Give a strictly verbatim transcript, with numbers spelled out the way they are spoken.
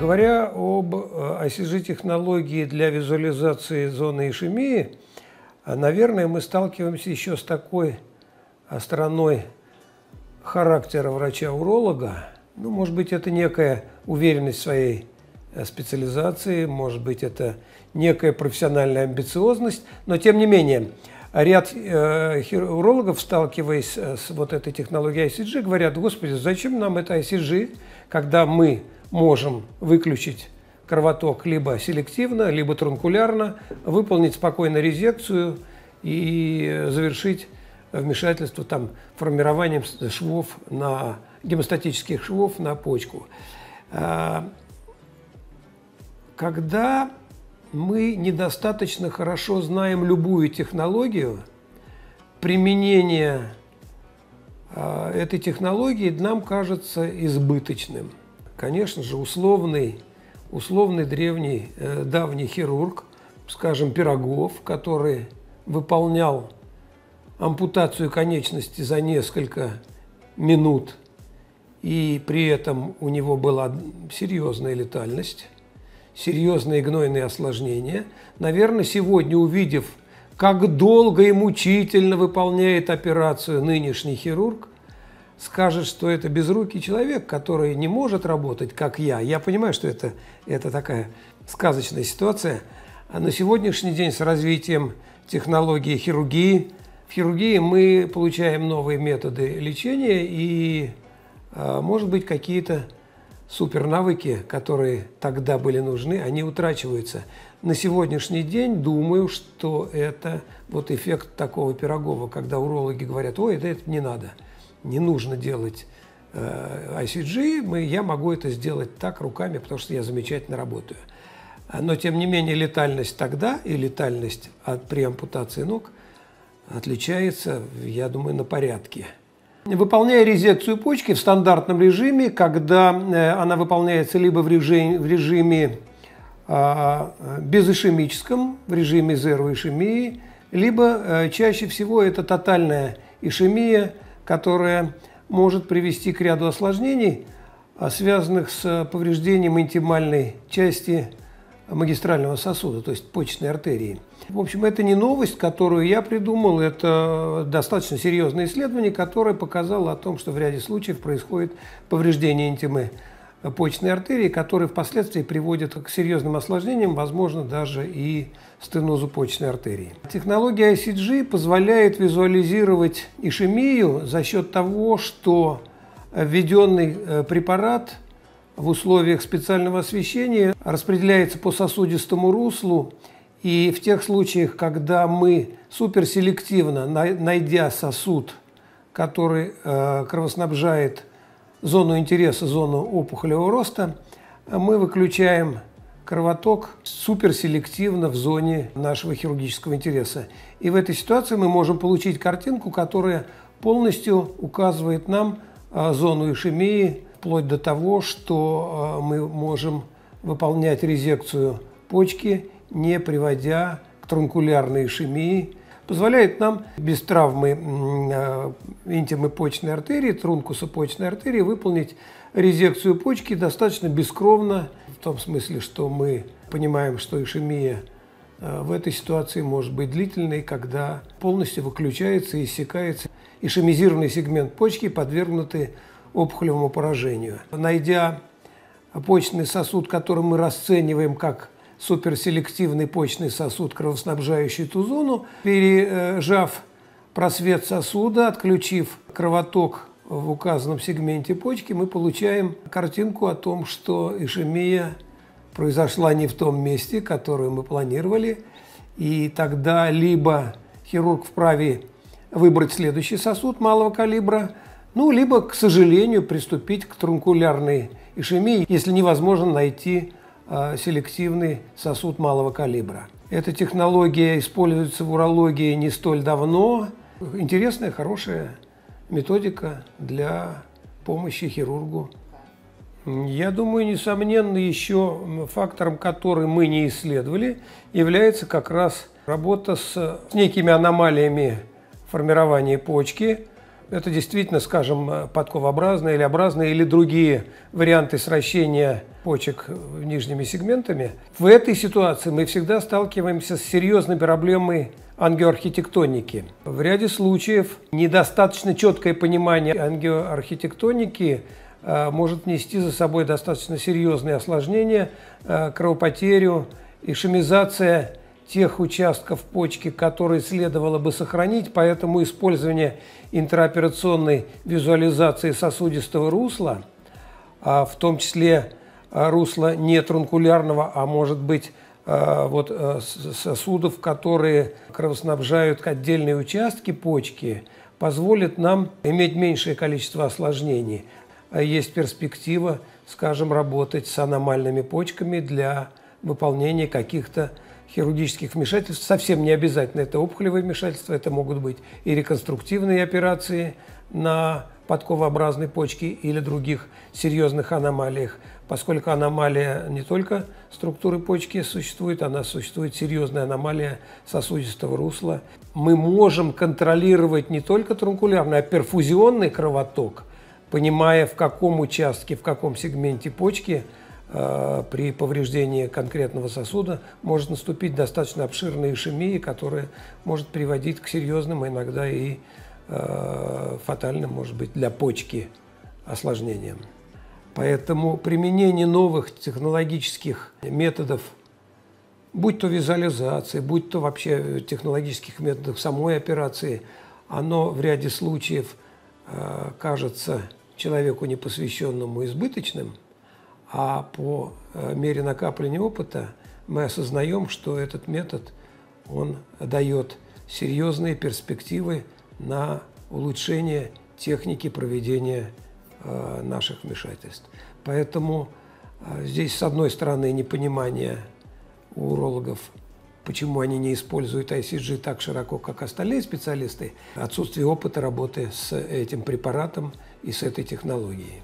Говоря об о си джи-технологии для визуализации зоны ишемии, наверное, мы сталкиваемся еще с такой стороной характера врача-уролога. Ну, может быть, это некая уверенность в своей специализации, может быть, это некая профессиональная амбициозность, но, тем не менее, ряд э, урологов, сталкиваясь с вот этой технологией ай си джи, говорят: «Господи, зачем нам это ай си джи, когда мы можем выключить кровоток либо селективно, либо трункулярно, выполнить спокойно резекцию и завершить вмешательство там, формированием швов на, гемостатических швов на почку». Когда мы недостаточно хорошо знаем любую технологию, применение этой технологии нам кажется избыточным. Конечно же, условный, условный древний, давний хирург, скажем, Пирогов, который выполнял ампутацию конечности за несколько минут, и при этом у него была серьезная летальность, серьезные гнойные осложнения, наверное, сегодня, увидев, как долго и мучительно выполняет операцию нынешний хирург, скажет, что это безрукий человек, который не может работать, как я. Я понимаю, что это, это такая сказочная ситуация. А на сегодняшний день с развитием технологии хирургии, в хирургии мы получаем новые методы лечения и, может быть, какие-то супернавыки, которые тогда были нужны, они утрачиваются. На сегодняшний день думаю, что это вот эффект такого Пирогова, когда урологи говорят: «Ой, да это не надо, не нужно делать ай си джи, мы, я могу это сделать так руками, потому что я замечательно работаю». Но, тем не менее, летальность тогда и летальность от, при ампутации ног отличается, я думаю, на порядке. Выполняя резекцию почки в стандартном режиме, когда она выполняется либо в режиме, в режиме безишемическом, в режиме зероишемии, либо чаще всего это тотальная ишемия, которая может привести к ряду осложнений, связанных с повреждением интимальной части магистрального сосуда, то есть почечной артерии. В общем, это не новость, которую я придумал, это достаточно серьезное исследование, которое показало о том, что в ряде случаев происходит повреждение интимы почечной артерии, которые впоследствии приводят к серьезным осложнениям, возможно, даже и стенозу почечной артерии. Технология ай си джи позволяет визуализировать ишемию за счет того, что введенный препарат в условиях специального освещения распределяется по сосудистому руслу, и в тех случаях, когда мы суперселективно, найдя сосуд, который кровоснабжает зону интереса, зону опухолевого роста, мы выключаем кровоток суперселективно в зоне нашего хирургического интереса. И в этой ситуации мы можем получить картинку, которая полностью указывает нам зону ишемии, вплоть до того, что мы можем выполнять резекцию почки, не приводя к трункулярной ишемии. Позволяет нам без травмы интимы почечной артерии, трункуса почечной артерии, выполнить резекцию почки достаточно бескровно, в том смысле, что мы понимаем, что ишемия в этой ситуации может быть длительной, когда полностью выключается и иссякается ишемизированный сегмент почки, подвергнутый опухолевому поражению. Найдя почечный сосуд, который мы расцениваем как суперселективный почечный сосуд, кровоснабжающий ту зону, пережав просвет сосуда, отключив кровоток в указанном сегменте почки, мы получаем картинку о том, что ишемия произошла не в том месте, которое мы планировали, и тогда либо хирург вправе выбрать следующий сосуд малого калибра, ну, либо, к сожалению, приступить к трункулярной ишемии, если невозможно найти э, селективный сосуд малого калибра. Эта технология используется в урологии не столь давно. Интересная, хорошая методика для помощи хирургу. Я думаю, несомненно, еще фактором, который мы не исследовали, является как раз работа с некими аномалиями формирования почки, Это действительно, скажем, подковообразные или образные, или другие варианты сращения почек нижними сегментами. В этой ситуации мы всегда сталкиваемся с серьезной проблемой ангиоархитектоники. В ряде случаев недостаточно четкое понимание ангиоархитектоники может нести за собой достаточно серьезные осложнения, кровопотерю, ишемизация тех участков почки, которые следовало бы сохранить, поэтому использование интероперационной визуализации сосудистого русла, в том числе русла не трункулярного, а может быть вот, сосудов, которые кровоснабжают отдельные участки почки, позволит нам иметь меньшее количество осложнений. Есть перспектива, скажем, работать с аномальными почками для выполнения каких-то хирургических вмешательств. Совсем не обязательно это опухолевые вмешательства, это могут быть и реконструктивные операции на подковообразной почке или других серьезных аномалиях, поскольку аномалия не только структуры почки существует, она существует серьезная аномалия сосудистого русла. Мы можем контролировать не только трункулярный, а перфузионный кровоток, понимая, в каком участке, в каком сегменте почки при повреждении конкретного сосуда может наступить достаточно обширная ишемия, которая может приводить к серьезным, а иногда и э, фатальным, может быть, для почки осложнениям. Поэтому применение новых технологических методов, будь то визуализации, будь то вообще технологических методов самой операции, оно в ряде случаев э, кажется человеку непосвященному избыточным, а по мере накопления опыта мы осознаем, что этот метод, он дает серьезные перспективы на улучшение техники проведения наших вмешательств. Поэтому здесь, с одной стороны, непонимание у урологов, почему они не используют ай си джи так широко, как остальные специалисты, отсутствие опыта работы с этим препаратом и с этой технологией.